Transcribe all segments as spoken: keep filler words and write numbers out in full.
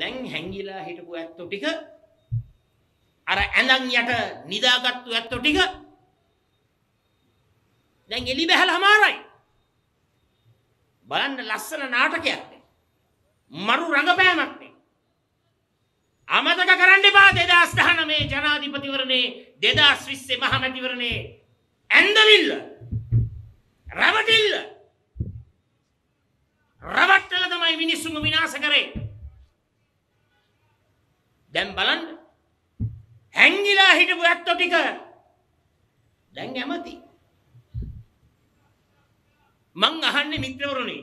දැන් හැංගිලා හිටපු ඇත්තෝ ටික අර ඇඳන් යට නිදාගත්තු ඇත්තෝ ටික දැන් එලි බැහැලා හමාරයි බලන්න ලස්සන නාටකයක් නේ මරු රංගපෑමක් නේ අමතක කරන්න එපා දෙදාස් දහනවයේ ජනාධිපතිවරණේ දෙදාස් විස්සේ මහමැතිවරණේ ඇඳවිල්ල රවටිල්ල රවට්ටලා තමයි මිනිස්සුන්ව විනාශ කරේ දැන් බලන්න හැංගිලා හිටපු ඇත්තෝ ටික දැන් යමති මං අහන්නේ මිත්‍රවරුනි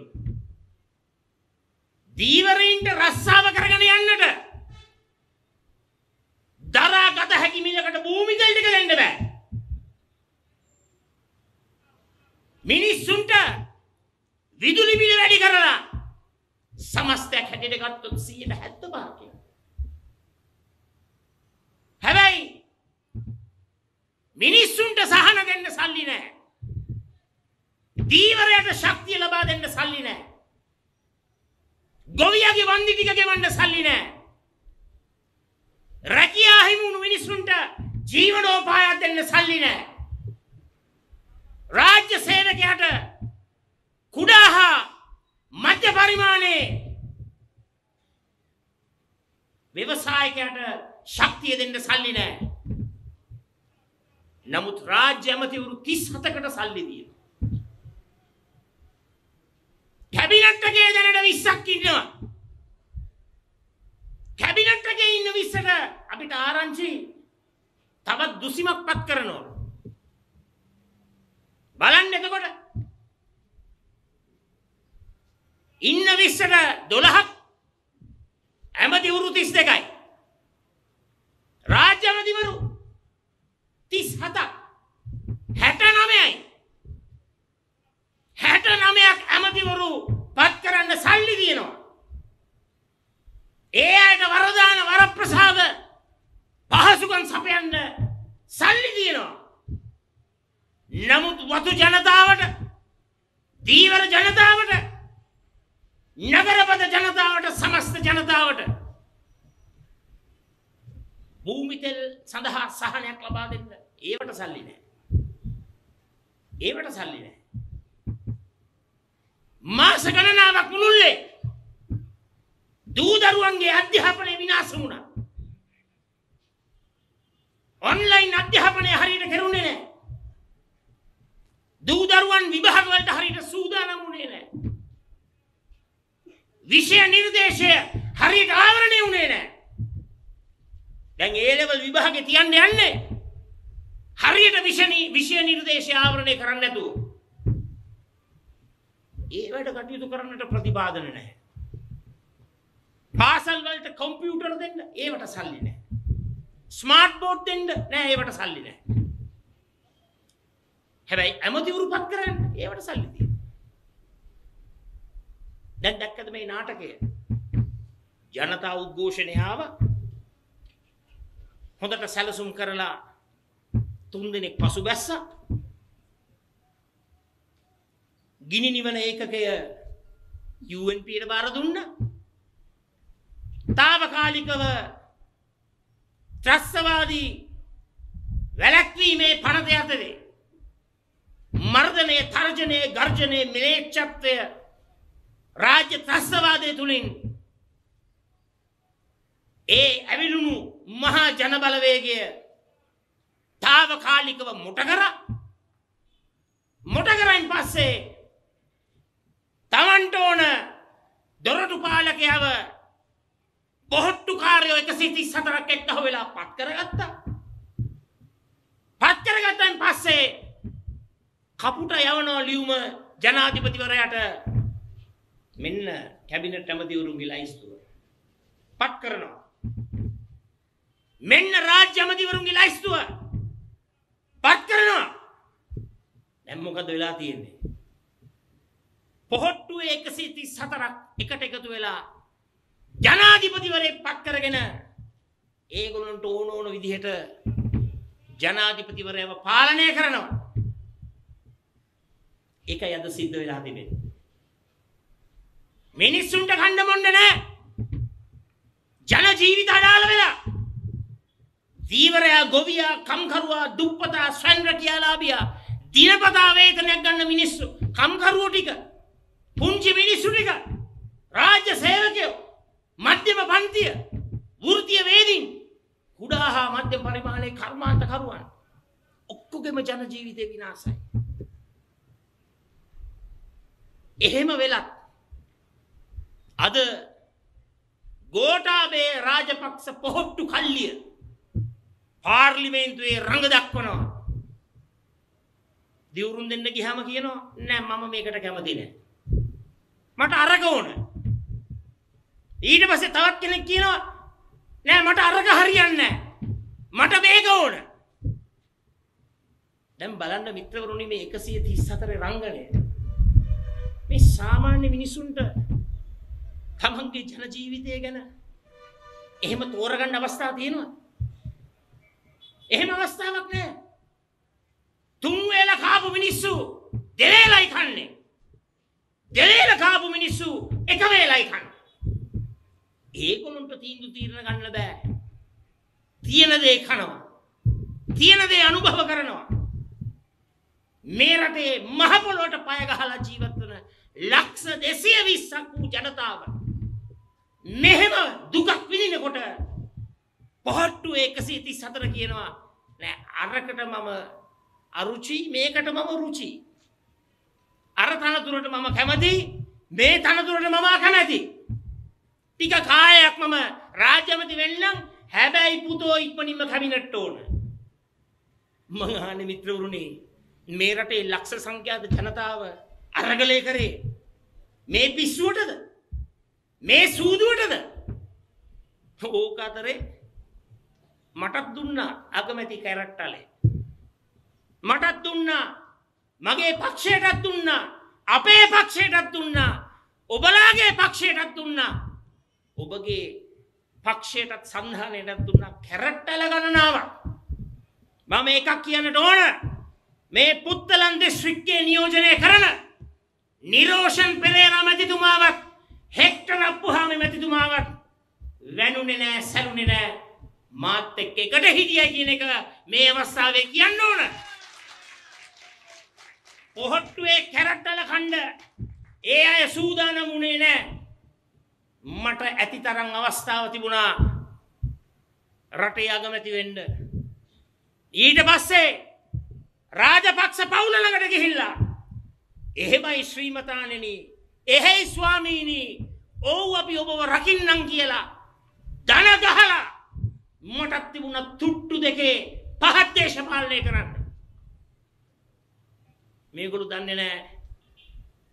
දීවරින්ට රස්සාව කරගෙන යන්නට දරාගත හැකි මිලකට භූමිතල් ටික දෙන්න බෑ මිනිස්සුන්ට විදුලි බිල වැඩි කරලා සමස්තයක් හැටියට ගත්තොත් සියයට හැත්තෑ පහක් හැබැයි මිනිස්සුන්ට සහන දෙන්න සල්ලි නැහැ. දීවරයට ශක්තිය ලබා දෙන්න සල්ලි නැහැ. ගොවියාගේ වන්දි ටික ගෙවන්න සල්ලි නැහැ. රැකියා හිමිවුණු මිනිස්සුන්ට ජීවනෝපාය දෙන්න සල්ලි නැහැ. රාජ්‍ය සේවකයාට කුඩා හා මධ්‍ය පරිමාණයේ ව්‍යවසායකයාට ශක්තිය දෙන්න සල්ලි නැහැ. නමුත් රාජ්‍ය ඇමතිවරු තිස් හතකට සල්ලි දීලා. කැබිනට් එකේ දැනට විස්සක් ඉන්නවා. කැබිනට් එකේ ඉන්න විස්සට අපිට ආරංචි තවත් දුසිමක්පත් කරනවා. බලන්න එතකොට ඉන්න විස්සට දොළහක් ඇමතිවරු තිස් දෙකයි. රාජ්‍ය ඇමතිවරු තිස් හතක් හැට නවයයි හැට නවයක් ඇමතිවරු පත් කරන්න සල්ලි දෙනවා ඒ අයට වරදාන වරප්‍රසාද පහසුකම් සපයන්න සල්ලි දෙනවා නමුත් වතු ජනතාවට දීවර ජනතාවට නගරපද ජනතාවට සමස්ත ජනතාවට භූමිතෙල් සඳහා සහනයක් ලබා දෙන්න ඒවට සල්ලි නැහැ. ඒවට සල්ලි නැහැ. මාස ගණනාවක් මුළුල්ලේ දූ දරුවන්ගේ අධ්‍යාපනය විනාශ වුණා. ඔන්ලයින් අධ්‍යාපනය හරියට කෙරුණේ නැහැ. දූ දරුවන් විභාග වලට හරියට සූදානම් වුණේ නැහැ. විෂය නිර්දේශය හරියට ආවරණය වුණේ නැහැ. දැන් ඒ ලෙවල් විභාගේ තියන්න යන්නේ හරියට විෂය නිර්දේශය ආවරණය කරන්නේ නැතුව ඒවට කටයුතු කරන්නට ප්‍රතිපාදන නැහැ පාසල් වලට කම්පියුටර් දෙන්න ඒවට සල්ලි නැහැ ස්මාර්ට් බෝඩ් දෙන්න නැහැ ඒවට සල්ලි නැහැ හැබැයි ඇමතිවරුපත් කරන්න ඒවට සල්ලි තියෙනවා දැන් දැක්කද මේ නාටකය ජනතා උද්ඝෝෂණය ආවා හොඳට සැලසුම් කරලා තුන් දෙනෙක් පසුබැස්සා ගිනි නිවන ඒකකය යූ එන් පීට බාර දුන්නා තාවකාලිකව ත්‍රස්තවාදී වැළැක්වීමේ පනත යටතේ මර්ධනය තර්ජනය ගර්ජනය මිලේච්ඡත්වය රාජ්‍ය ත්‍රස්තවාදයේ තුලින් ඒ ඇවිලුණු මහා ජනබලවේගය තාවකාලිකව මුට කරා මුට කරයින් පස්සේ තමන්ට ඕන දොරටු පාලකයව බොහොට්ටුකාරයෝ එකසිය තිස් හතරක් එක්කහ වෙලා පත් කරගත්තා පත් කරගත්තයින් පස්සේ කපුට යවනවා ලියුම ජනාධිපතිවරයාට මෙන්න කැබිනට් ඇමතිවරුන්ගේ ලයිස්තුව පත් කරනවා මෙන්න රාජ්‍ය ඇමතිවරුන්ගේ ලයිස්තුව පත් කරනවා දැන් මොකද වෙලා තියෙන්නේ පොහොට්ටුවේ එකසිය තිස් හතරක් එකට එකතු වෙලා ජනාධිපතිවරේ පත් කරගෙන ඒගොල්ලන්ට ඕන ඕන විදිහට ජනාධිපතිවරයව පාලනය කරනවා ඒකයි අද සිද්ධ වෙලා තිබෙන්නේ මිනිස්සුන්ට කණ්ඩ මොණ්ඩ නැහැ ජීවිතය වෙලා. දීවරයා ගොවියා කම්කරුවා දුප්පතා සංරක්‍යාලාභියා දිනපතා වේතනයක් ගන්න මිනිස්සු කම්කරුවෝ ටික පුංචි මිනිස්සු ටික රාජ්‍ය සේවකයෝ මධ්‍යම පන්තිය වෘත්තීය වේදීන් කුඩා හා මධ්‍යම පරිමාණයේ කර්මාන්ත කරුවන් ඔක්කොගේම ජන ජීවිතේ විනාශයි. එහෙම වෙලත් අද ගෝඨාභය රාජපක්ෂ පොහොට්ටු කල්ලිය පාර්ලිමේන්තුවේ රඟ දක්වනවා. දිවුරුම් දෙන්න ගියාම කියනවා නෑ මම මේකට කැමති නෑ. මට අරක ඕන. ඊට පස්සේ තවත් කෙනෙක් කියනවා නෑ මට අරක හරියන්නේ නෑ. මට මේක ඕන. දැන් බලන්න මිත්‍රවරුනි මේ එකසිය තිස් හතරේ රංගනය. මේ සාමාන්‍ය මිනිසුන්ට තමන්ගේ ජන ජීවිතය ගැන එහෙම තෝරගන්න අවස්ථාවක් තියෙනවා. එහෙම අවස්ථාවක් නෑ. තුන් වේලා කාපු මිනිස්සු දෙවේලයි කන්නේ. දෙවේලා කාපු මිනිස්සු එක වේලයි කන්නේ. ඒගොල්ලන්ට තීන්දුව తీරන ගන්න බෑ. තියෙන දේ කනවා. තියෙන දේ අනුභව කරනවා. මේ රටේ මහ පොළොවට පය ගහලා ජීවත් වන ලක්ෂ දෙසිය විස්සක් වූ ජනතාව මෙහෙම දුකක් විඳිනකොට පොහොට්ටු එකසිය තිස් හතර කියනවා නෑ අරකට මම අරුචි මේකට මම රුචි අර තනතුරට මම කැමති මේ තනතුරට මම අකමැති ටික කායයක් මම රාජ්‍යමති වෙන්නම් හැබැයි පුතෝ ඉක්මනින්ම කැබිනට් ඕන. මං අහන්නේ මිත්‍රවරුනි මේ රටේ ලක්ෂ සංඛ්‍යාත ජනතාව අරගලේ කරේ මේ පිස්සුවටද මේ සූදුවටද? ඕක අතරේ මටත් දුන්නා අගමැති කැරට්ටලේ. මටත් දුන්නා මගේ පක්ෂයටත් දුන්නා අපේ පක්ෂයටත් දුන්නා ඔබලාගේ පක්ෂයටත් දුන්නා ඔබගේ පක්ෂයටත් සංධානයටත් දුන්නා කැරට්ටල ගණනාවක්. මම එකක් කියන්නට ඕන මේ පුත්තලන් දිස්ත්‍රික්කයේ නියෝජනය කරන නිරෝෂන් පෙරේරා මැතිතුමාවත් හෙක්ටර් අප්පුහාමි මැතිතුමාවත් වැනුනේ නෑ සැලුනේ නෑ මාත් එක්ක එකට හිටියා කියන එක මේ අවස්ථාවේ කියන්න ඕන. පොහොට්ටුවේ කැරට්ටල ඛණ්ඩ ඒ අය සූදානම් වුණේ නැහැ. මට ඇතිතරම් අවස්ථාව තිබුණා රටේ අගමැති වෙන්න. ඊට පස්සේ රාජපක්ෂ පවුල ළඟට ගිහිල්ලා එහෙමයි ශ්‍රීමතාණෙනි එහෙයි ස්වාමීනි ඔව් අපි ඔබව රකින්නම් කියලා දන ගහලා මටත් තිබුණා තුට්ටු දෙකේ පහත් දේශපාලනය කරන්න. මේගොල්ලෝ දන්නේ නැහැ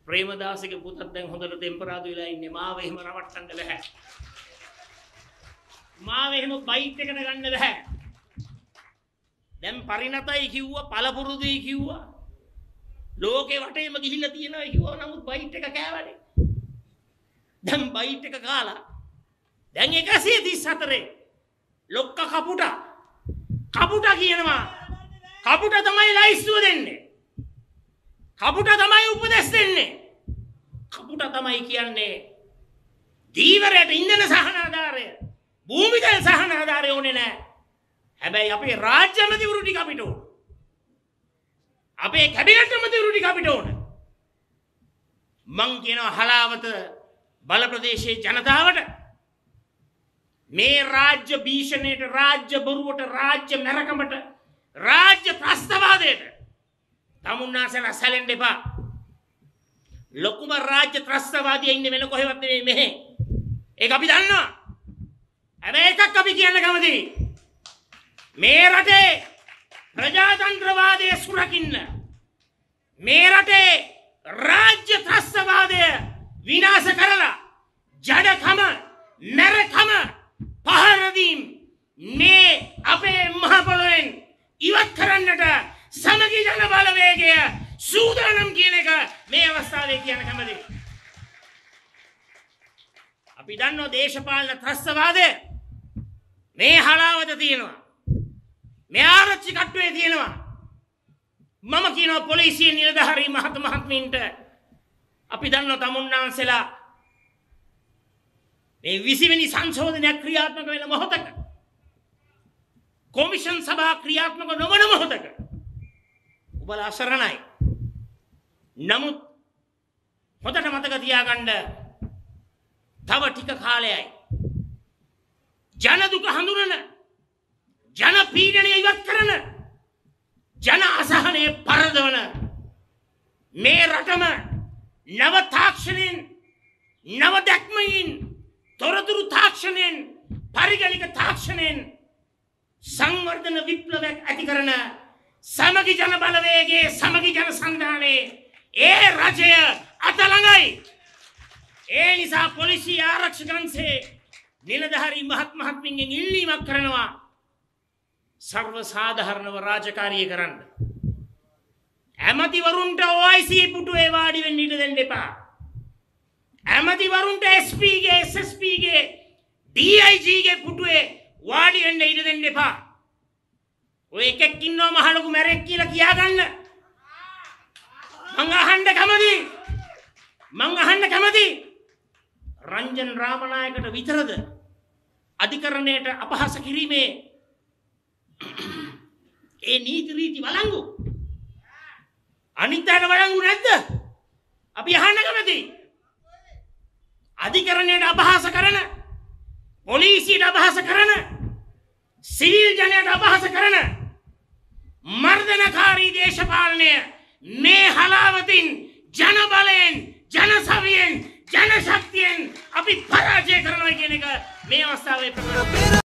ප්‍රේමදාසගේ පුතත් දැන් හොඳට ටෙම්පරාදු වෙලා ඉන්නේ. මාව එහෙම රවට්ටන්න බෑ. මාව එහෙම බයිට් එකට ගන්න බෑ. දැන් පරිණතයි කිව්වා පළපුරුදුයි කිව්වා ලෝකේ වටේම ගිහිල්ලා තියෙනවා කිව්වා නමුත් බයිට් එක කෑවනේ. දැන් බයිට් එක කාලා දැන් එකසිය තිස් හතරේ ලොක්ක කපුට කපුට කියනවා කපුට තමයි ලයිස්තුව දෙන්නේ. කපුට තමයි උපදෙස් දෙන්නේ. කපුට තමයි කියන්නේ දීවරයට ඉන්ධන සහනාධාරය භූමිතල සහනාධාරය ඕනේ නැහැ. හැබැයි අපේ රාජ්‍ය මැතිවරු ටික අපිට ඕන. අපේ කැබිනට් මැතිවරු ටික අපිට ඕන. මං කියනවා හලාවත බල ප්‍රදේශයේ ජනතාවට මේ රාජ්‍ය භීෂණයට රාජ්‍ය බොරුවට රාජ්‍ය මරකමට රාජ්‍ය ත්‍රස්තවාදයට තමුන්නාසලා සැලෙන්න එපා. ලොකුම රාජ්‍ය ත්‍රස්තවාදියා ඉන්නේ වෙන කොහෙවත් නෙමෙයි මෙහෙ. ඒක අපි දන්නවා. හැබැයි එකක් අපි කියන්න කැමතියි. මේ රටේ ප්‍රජාතන්ත්‍රවාදය සුරකින්න මේ රටේ රාජ්‍ය ත්‍රස්තවාදය විනාශ කරලා ජඩකම මරකම පහරදීම් මේ අපේ මහ පොළොවෙන් ඉවත් කරන්නට සමගි ජන බලවේගය සූදානම් කියන එක මේ අවස්ථාවේ කියන කමදී. අපි දන්නෝ දේශපාලන ත්‍රස්තවාදය මේ හලාවත තියෙනවා. මේ ආරච්චි කට්ටුවේ තියෙනවා. මම කියනවා පොලිසිය නිලධාරී මහත් මහත්මීන්ට අපි දන්නෝ තමුන්නාන්සලා මේ විසි වෙනි සංශෝධනය ක්‍රියාත්මක වෙන මොහොතක කොමිෂන් සභා ක්‍රියාත්මක නොවන මොහොතක ඔබලා අසරණයි. නමුත් හොඳට මතක තියාගන්න තව ටික කාලයයි ජන දුක හඳුනන, ජන පීඩනය ඉවත් කරන, ජන අසහනය පරදවන මේ රටම නව තාක්ෂණයෙන්, නව දැක්මකින්, තොරතුරු තාක්ෂණයෙන්, පරිගණක තාක්ෂණයෙන් සංවර්ධන විප්ලවයක් ඇති කරන සමගි ජන බලවේගයේ සමගි ජන සංධානයේ ඒ රජය අත ළඟයි. ඒ නිසා පොලිසිය ආරක්ෂකයන්සේ නිලධාරී මහත් මහත්මින්ගෙන් ඉල්ලීමක් කරනවා සර්ව සාධාරණව රාජකාරිය කරන්න. ඇමතිවරුන්ට O I C පුටුවේ වාඩි වෙන්න ඉඩ දෙන්න එපා. ඇමතිවරුන්ට S P ගේ S S P ගේ D I G ගේ පුටුවේ වාඩි වෙන්න ඉඩ දෙන්න එපා. ඔය එකෙක් ඉන්නවා මහලොකු මැරෙක් කියලා කියා ගන්න. මං අහන්න කැමති. මං අහන්න කැමති. රංජන් රාමනායකට විතරද අධිකරණයට අපහාස කිරීමේ ඒ නීති රීති වළංගු අනිත්‍යන වළංගු නැද්ද? අපි අහන්න කැමති. අධිකරණයට අපහාස කරන, පොලිසියට අපහාස කරන, සිවිල් ජනයට අපහාස කරන මර්ධනකාරී දේශපාලනය මේ හලාවතින්, ජන බලයෙන්, ජන සවියෙන්, ජන ශක්තියෙන් අපි පරාජය කරනවා කියන එක මේ අවස්ථාවේ ප්‍රකාශ